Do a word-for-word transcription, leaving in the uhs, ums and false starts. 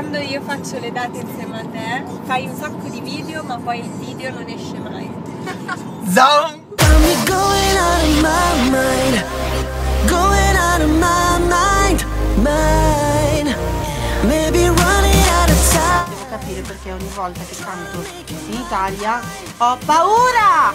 quando io faccio le date insieme a te, fai un sacco di video, ma poi il video non esce mai. Zom! Devi capire perché ogni volta che canto in Italia ho paura!